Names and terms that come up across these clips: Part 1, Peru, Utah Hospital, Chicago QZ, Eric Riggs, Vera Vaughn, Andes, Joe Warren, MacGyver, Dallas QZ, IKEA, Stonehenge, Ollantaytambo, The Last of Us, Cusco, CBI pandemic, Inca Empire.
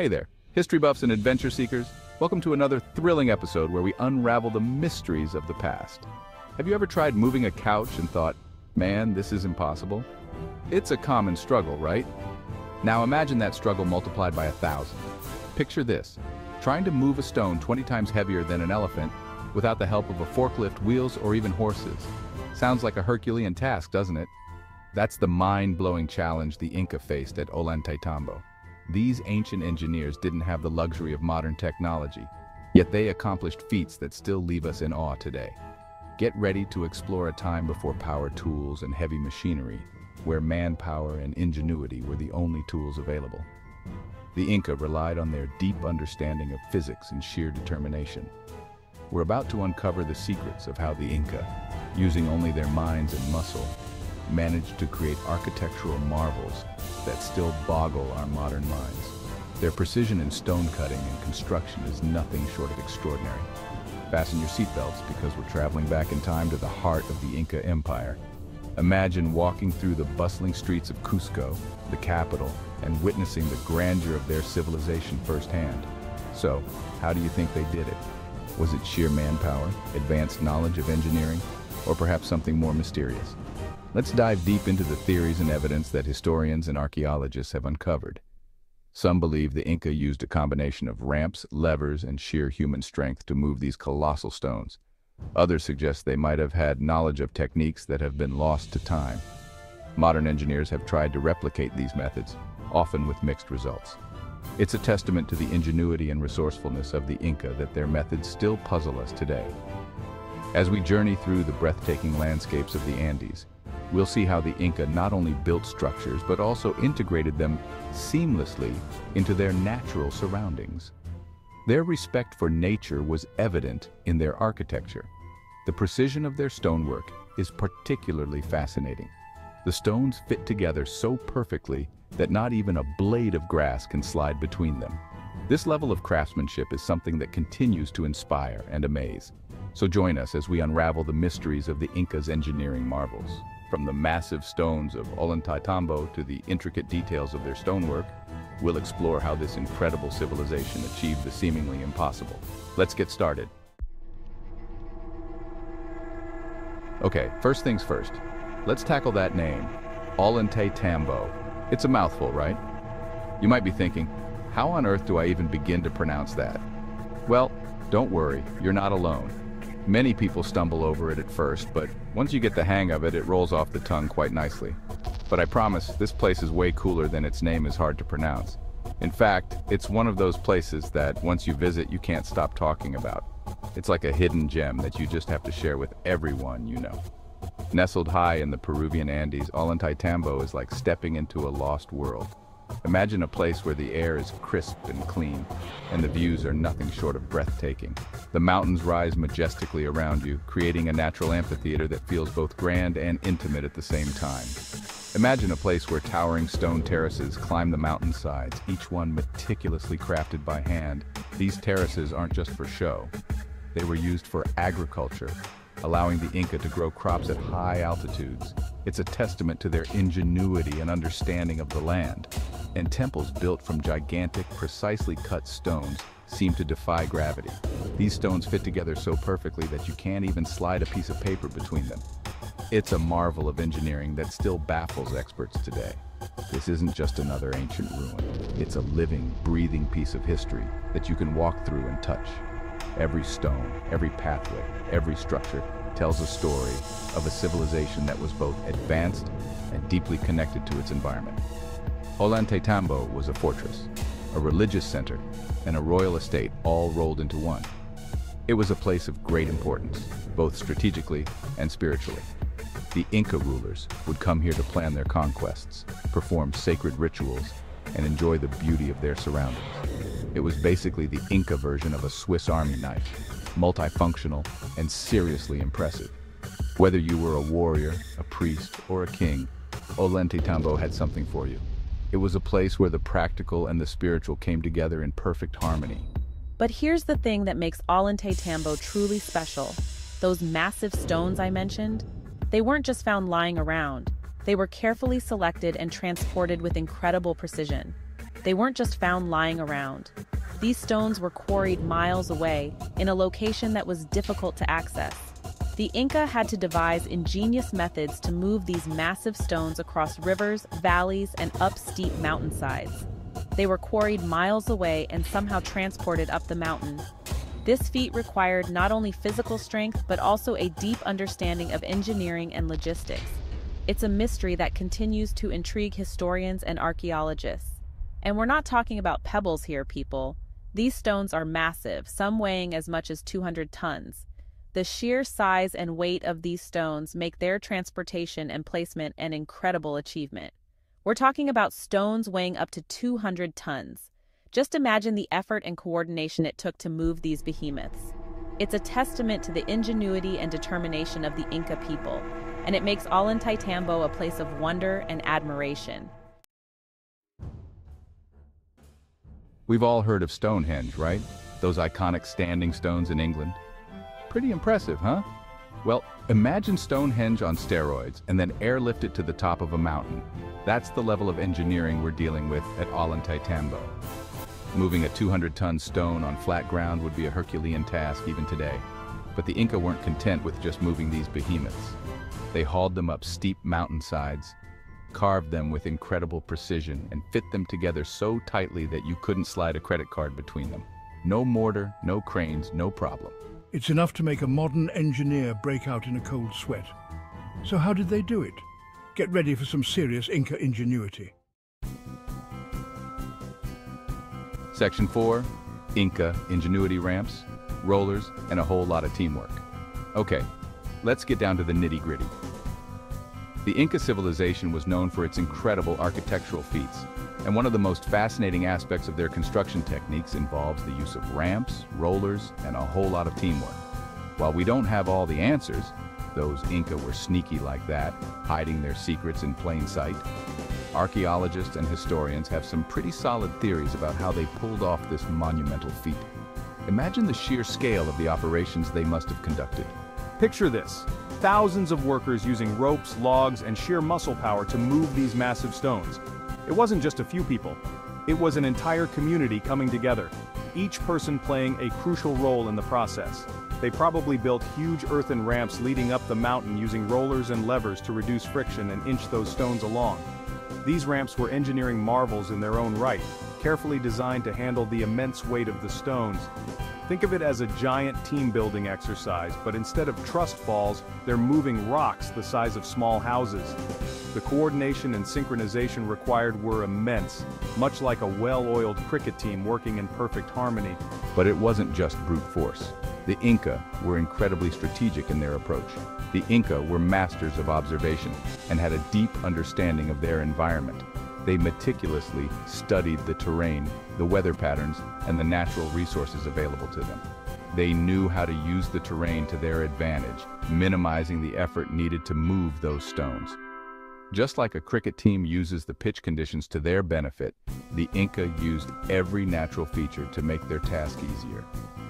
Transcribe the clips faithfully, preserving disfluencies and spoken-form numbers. Hey there, history buffs and adventure seekers. Welcome to another thrilling episode where we unravel the mysteries of the past. Have you ever tried moving a couch and thought, man, this is impossible? It's a common struggle, right? Now imagine that struggle multiplied by a thousand. Picture this, trying to move a stone twenty times heavier than an elephant without the help of a forklift, wheels, or even horses. Sounds like a Herculean task, doesn't it? That's the mind-blowing challenge the Inca faced at Ollantaytambo. These ancient engineers didn't have the luxury of modern technology, yet they accomplished feats that still leave us in awe today. Get ready to explore a time before power tools and heavy machinery, where manpower and ingenuity were the only tools available. The Inca relied on their deep understanding of physics and sheer determination. We're about to uncover the secrets of how the Inca, using only their minds and muscle, managed to create architectural marvels that still boggle our modern minds. Their precision in stone cutting and construction is nothing short of extraordinary. Fasten your seatbelts because we're traveling back in time to the heart of the Inca Empire. Imagine walking through the bustling streets of Cusco, the capital, and witnessing the grandeur of their civilization firsthand. So, how do you think they did it? Was it sheer manpower, advanced knowledge of engineering, or perhaps something more mysterious? Let's dive deep into the theories and evidence that historians and archaeologists have uncovered. Some believe the Inca used a combination of ramps, levers, and sheer human strength to move these colossal stones. Others suggest they might have had knowledge of techniques that have been lost to time. Modern engineers have tried to replicate these methods, often with mixed results. It's a testament to the ingenuity and resourcefulness of the Inca that their methods still puzzle us today. As we journey through the breathtaking landscapes of the Andes, we'll see how the Inca not only built structures but also integrated them seamlessly into their natural surroundings. Their respect for nature was evident in their architecture. The precision of their stonework is particularly fascinating. The stones fit together so perfectly that not even a blade of grass can slide between them. This level of craftsmanship is something that continues to inspire and amaze. So join us as we unravel the mysteries of the Inca's engineering marvels. From the massive stones of Ollantaytambo to the intricate details of their stonework, we'll explore how this incredible civilization achieved the seemingly impossible. Let's get started. Okay, first things first. Let's tackle that name, Ollantaytambo. It's a mouthful, right? You might be thinking, how on earth do I even begin to pronounce that? Well, don't worry, you're not alone. Many people stumble over it at first, but once you get the hang of it, it rolls off the tongue quite nicely. But I promise, this place is way cooler than its name is hard to pronounce. In fact, it's one of those places that once you visit, you can't stop talking about. It's like a hidden gem that you just have to share with everyone you know. Nestled high in the Peruvian Andes, Ollantaytambo is like stepping into a lost world. Imagine a place where the air is crisp and clean, and the views are nothing short of breathtaking. The mountains rise majestically around you, creating a natural amphitheater that feels both grand and intimate at the same time. Imagine a place where towering stone terraces climb the mountainsides, each one meticulously crafted by hand. These terraces aren't just for show. They were used for agriculture, allowing the Inca to grow crops at high altitudes. It's a testament to their ingenuity and understanding of the land. And temples built from gigantic, precisely cut stones seem to defy gravity. These stones fit together so perfectly that you can't even slide a piece of paper between them. It's a marvel of engineering that still baffles experts today. This isn't just another ancient ruin. It's a living, breathing piece of history that you can walk through and touch. Every stone, every pathway, every structure tells a story of a civilization that was both advanced and deeply connected to its environment. Ollantaytambo was a fortress, a religious center, and a royal estate all rolled into one. It was a place of great importance, both strategically and spiritually. The Inca rulers would come here to plan their conquests, perform sacred rituals, and enjoy the beauty of their surroundings. It was basically the Inca version of a Swiss Army knife, multifunctional and seriously impressive. Whether you were a warrior, a priest, or a king, Ollantaytambo had something for you. It was a place where the practical and the spiritual came together in perfect harmony. But here's the thing that makes Ollantaytambo truly special. Those massive stones I mentioned, they weren't just found lying around. They were carefully selected and transported with incredible precision. They weren't just found lying around. These stones were quarried miles away in a location that was difficult to access. The Inca had to devise ingenious methods to move these massive stones across rivers, valleys, and up steep mountainsides. They were quarried miles away and somehow transported up the mountain. This feat required not only physical strength, but also a deep understanding of engineering and logistics. It's a mystery that continues to intrigue historians and archaeologists. And we're not talking about pebbles here, people. These stones are massive, some weighing as much as two hundred tons. The sheer size and weight of these stones make their transportation and placement an incredible achievement. We're talking about stones weighing up to two hundred tons. Just imagine the effort and coordination it took to move these behemoths. It's a testament to the ingenuity and determination of the Inca people, and it makes Ollantaytambo a place of wonder and admiration. We've all heard of Stonehenge, right? Those iconic standing stones in England. Pretty impressive, huh? Well, imagine Stonehenge on steroids and then airlift it to the top of a mountain. That's the level of engineering we're dealing with at Ollantaytambo. Moving a two hundred ton stone on flat ground would be a Herculean task even today. But the Inca weren't content with just moving these behemoths. They hauled them up steep mountainsides, carved them with incredible precision, and fit them together so tightly that you couldn't slide a credit card between them. No mortar, no cranes, no problem. It's enough to make a modern engineer break out in a cold sweat. So how did they do it? Get ready for some serious Inca ingenuity. Section four, Inca ingenuity ramps, rollers, and a whole lot of teamwork. Okay, let's get down to the nitty-gritty. The Inca civilization was known for its incredible architectural feats, and one of the most fascinating aspects of their construction techniques involves the use of ramps, rollers, and a whole lot of teamwork. While we don't have all the answers, those Inca were sneaky like that, hiding their secrets in plain sight. Archaeologists and historians have some pretty solid theories about how they pulled off this monumental feat. Imagine the sheer scale of the operations they must have conducted. Picture this. Thousands of workers using ropes, logs, and sheer muscle power to move these massive stones. It wasn't just a few people. It was an entire community coming together, each person playing a crucial role in the process. They probably built huge earthen ramps leading up the mountain using rollers and levers to reduce friction and inch those stones along. These ramps were engineering marvels in their own right, carefully designed to handle the immense weight of the stones. Think of it as a giant team-building exercise, but instead of trust falls, they're moving rocks the size of small houses. The coordination and synchronization required were immense, much like a well-oiled cricket team working in perfect harmony. But it wasn't just brute force. The Inca were incredibly strategic in their approach. The Inca were masters of observation and had a deep understanding of their environment. They meticulously studied the terrain, the weather patterns, and the natural resources available to them. They knew how to use the terrain to their advantage, minimizing the effort needed to move those stones. Just like a cricket team uses the pitch conditions to their benefit, the Inca used every natural feature to make their task easier.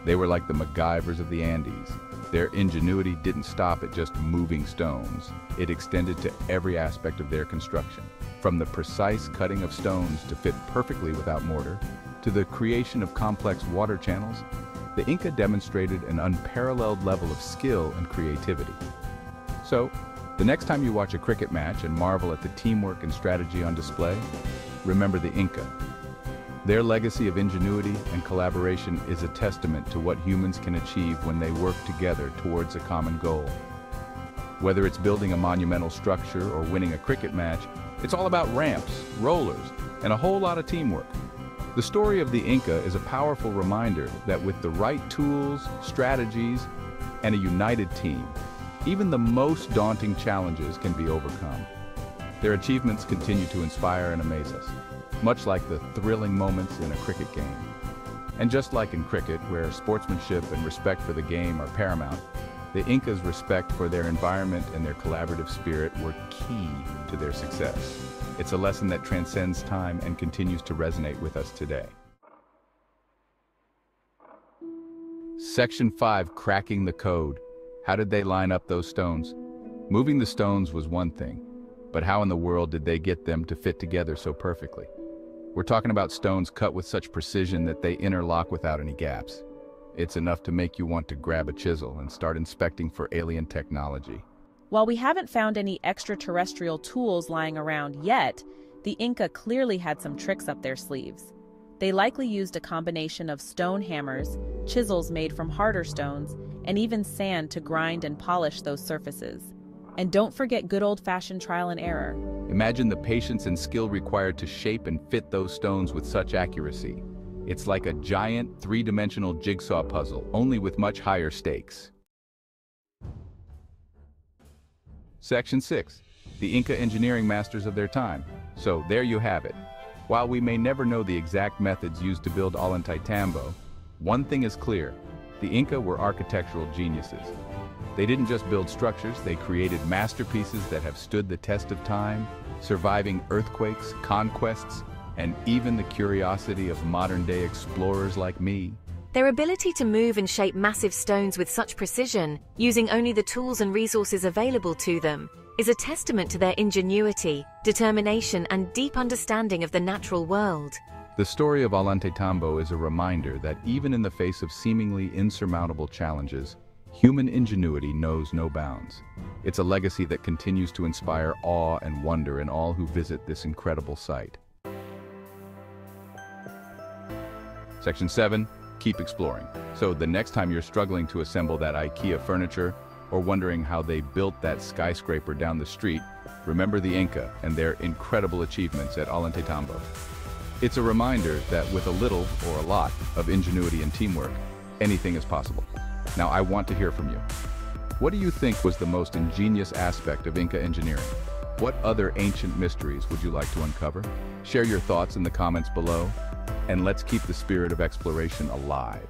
They were like the MacGyvers of the Andes. Their ingenuity didn't stop at just moving stones. It extended to every aspect of their construction, from the precise cutting of stones to fit perfectly without mortar, to the creation of complex water channels. The Inca demonstrated an unparalleled level of skill and creativity. So, the next time you watch a cricket match and marvel at the teamwork and strategy on display, remember the Inca. Their legacy of ingenuity and collaboration is a testament to what humans can achieve when they work together towards a common goal. Whether it's building a monumental structure or winning a cricket match, it's all about ramps, rollers, and a whole lot of teamwork. The story of the Inca is a powerful reminder that with the right tools, strategies, and a united team, even the most daunting challenges can be overcome. Their achievements continue to inspire and amaze us, much like the thrilling moments in a cricket game. And just like in cricket, where sportsmanship and respect for the game are paramount, the Inca's respect for their environment and their collaborative spirit were key to their success. It's a lesson that transcends time and continues to resonate with us today. Section five, cracking the code. How did they line up those stones? Moving the stones was one thing, but how in the world did they get them to fit together so perfectly? We're talking about stones cut with such precision that they interlock without any gaps. It's enough to make you want to grab a chisel and start inspecting for alien technology. While we haven't found any extraterrestrial tools lying around yet, the Inca clearly had some tricks up their sleeves. They likely used a combination of stone hammers, chisels made from harder stones, and even sand to grind and polish those surfaces. And don't forget good old-fashioned trial and error. Imagine the patience and skill required to shape and fit those stones with such accuracy. It's like a giant three-dimensional jigsaw puzzle, only with much higher stakes. Section six. The Inca engineering masters of their time. So there you have it. While we may never know the exact methods used to build Ollantaytambo, one thing is clear: the Inca were architectural geniuses. They didn't just build structures, they created masterpieces that have stood the test of time, surviving earthquakes, conquests, and even the curiosity of modern-day explorers like me. Their ability to move and shape massive stones with such precision, using only the tools and resources available to them, is a testament to their ingenuity, determination, and deep understanding of the natural world. The story of Ollantaytambo is a reminder that even in the face of seemingly insurmountable challenges, human ingenuity knows no bounds. It's a legacy that continues to inspire awe and wonder in all who visit this incredible site. Section seven. Keep exploring. So the next time you're struggling to assemble that IKEA furniture, or wondering how they built that skyscraper down the street, remember the Inca and their incredible achievements at Ollantaytambo. It's a reminder that with a little, or a lot, of ingenuity and teamwork, anything is possible. Now I want to hear from you. What do you think was the most ingenious aspect of Inca engineering? What other ancient mysteries would you like to uncover? Share your thoughts in the comments below, and let's keep the spirit of exploration alive.